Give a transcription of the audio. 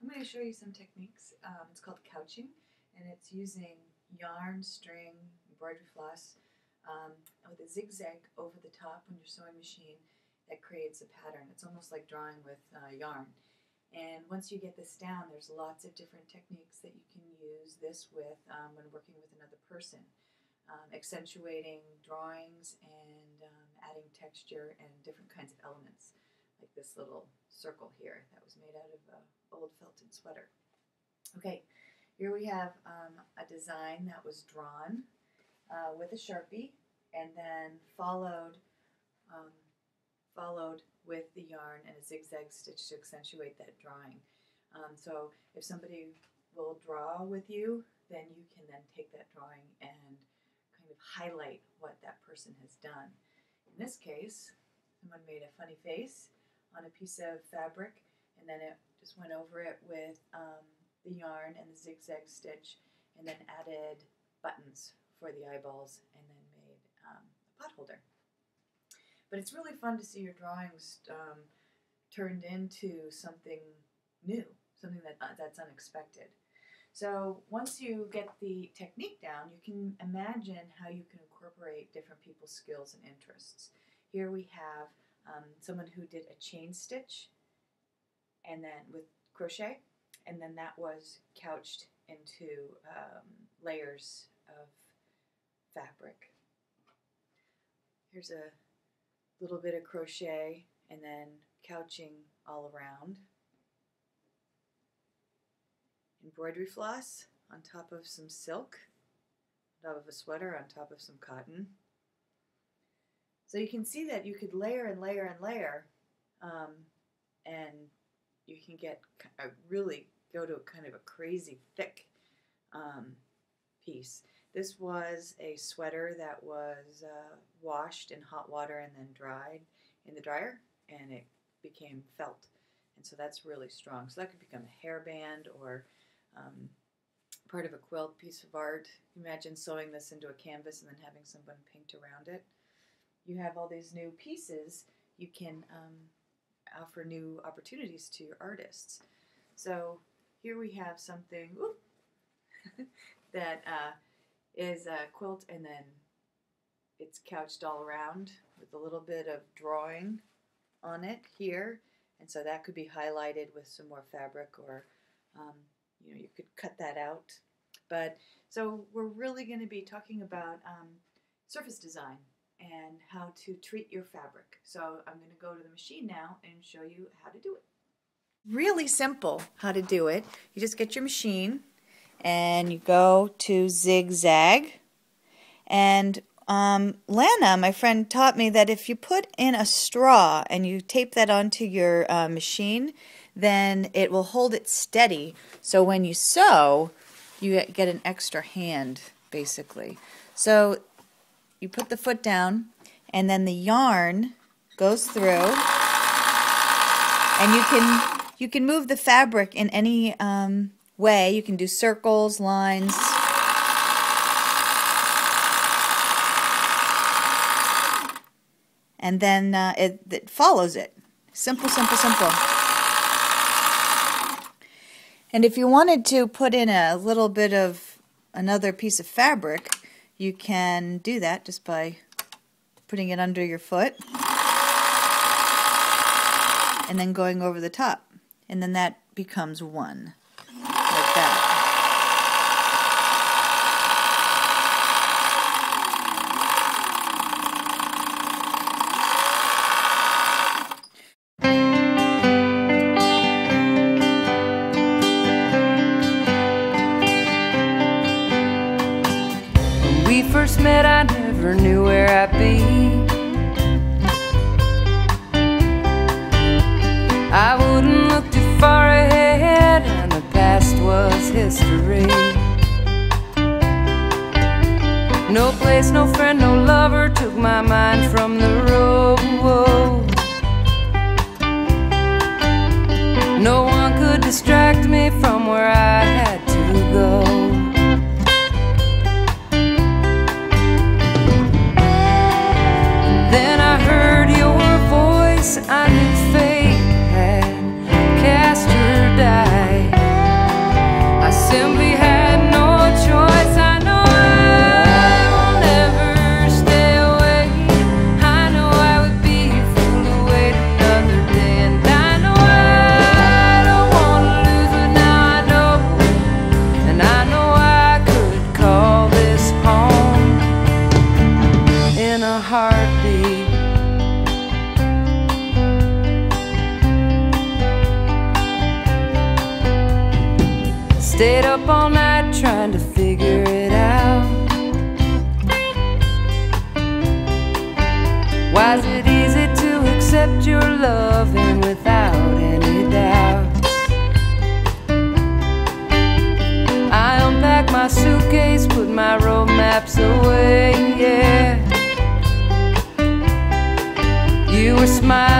I'm going to show you some techniques. It's called couching, and it's using yarn, string, embroidery floss with a zigzag over the top on your sewing machine that creates a pattern. It's almost like drawing with yarn. And once you get this down, there's lots of different techniques that you can use this with when working with another person. Accentuating drawings and adding texture and different kinds of elements, like this little circle here that was made out of old felted sweater. Okay, here we have a design that was drawn with a Sharpie and then followed with the yarn and a zigzag stitch to accentuate that drawing. So if somebody will draw with you, then you can then take that drawing and kind of highlight what that person has done. In this case, someone made a funny face on a piece of fabric, and then it just went over it with the yarn and the zigzag stitch, and then added buttons for the eyeballs, and then made a pot holder. But it's really fun to see your drawings turned into something new, something that's unexpected. So once you get the technique down, you can imagine how you can incorporate different people's skills and interests. Here we have someone who did a chain stitch and then with crochet, and then that was couched into layers of fabric. Here's a little bit of crochet and then couching all around. Embroidery floss on top of some silk, on top of a sweater, on top of some cotton. So you can see that you could layer and layer and layer, and you can get really go to a kind of a crazy thick piece. This was a sweater that was washed in hot water and then dried in the dryer, and it became felt. And so that's really strong. So that could become a hairband or part of a quilt piece of art. Imagine sewing this into a canvas and then having someone paint around it. You have all these new pieces. You can offer new opportunities to your artists. So here we have something that is a quilt, and then it's couched all around with a little bit of drawing on it here. And so that could be highlighted with some more fabric, or you know, you could cut that out. But so we're really going to be talking about surface design and how to treat your fabric. So I'm going to go to the machine now and show you how to do it. Really simple how to do it. You just get your machine and you go to zigzag. And Lana, my friend, taught me that if you put in a straw and you tape that onto your machine, then it will hold it steady. So when you sew, you get an extra hand, basically. So you put the foot down, and then the yarn goes through, and you can move the fabric in any way. You can do circles, lines. And then it follows it. Simple, simple, simple. And if you wanted to put in a little bit of another piece of fabric, you can do that just by putting it under your foot and then going over the top. And then that becomes one, like that. First met, I never knew where I'd be. I wouldn't look too far ahead, and the past was history. No place, no friend, no lover took my mind from the road. No one could distract me from where I had to go. I knew fate had cast her die. your loving without any doubt. I unpack my suitcase, put my road maps away, yeah. You were smiling